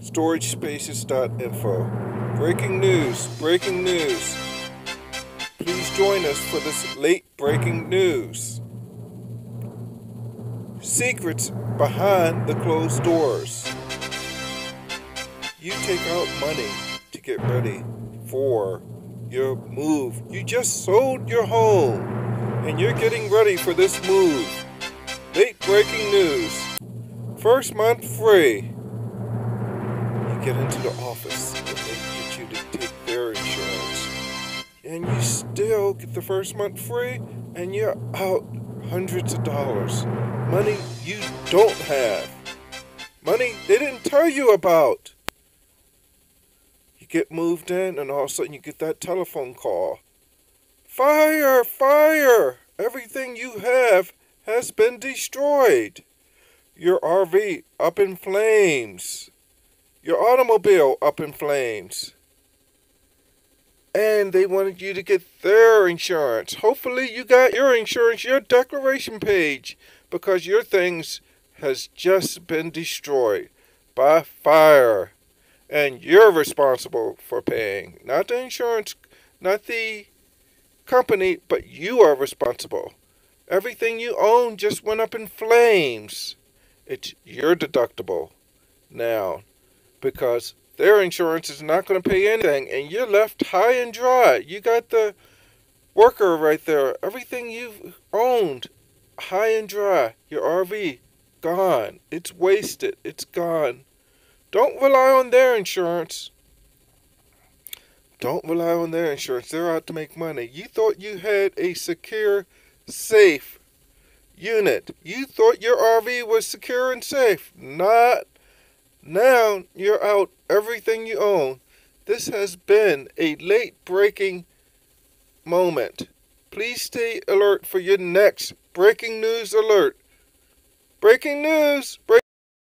StorageSpaces.info. Breaking news. Please join us for this late breaking news. Secrets behind the closed doors. You take out money to get ready for your move. You just sold your home and you're getting ready for this move. Late breaking news. First month free. You get into the office and they get you to take their insurance. And you still get the first month free and you're out hundreds of dollars. Money you don't have. Money they didn't tell you about. You get moved in and all of a sudden you get that telephone call. Fire! Fire! Everything you have has been destroyed. Your RV up in flames. Your automobile up in flames. And they wanted you to get their insurance. Hopefully you got your insurance, your declaration page, because your things has just been destroyed by fire. And you're responsible for paying. Not the insurance, not the company, but you are responsible. Everything you own just went up in flames. It's your deductible now, because their insurance is not going to pay anything, and you're left high and dry. You got the worker right there. Everything you've owned, high and dry. Your RV, gone. It's wasted. It's gone. Don't rely on their insurance. Don't rely on their insurance. They're out to make money. You thought you had a secure, safe unit. You thought your RV was secure and safe. Not. Now you're out everything you own. This has been a late-breaking moment. Please stay alert for your next breaking news alert. Breaking news!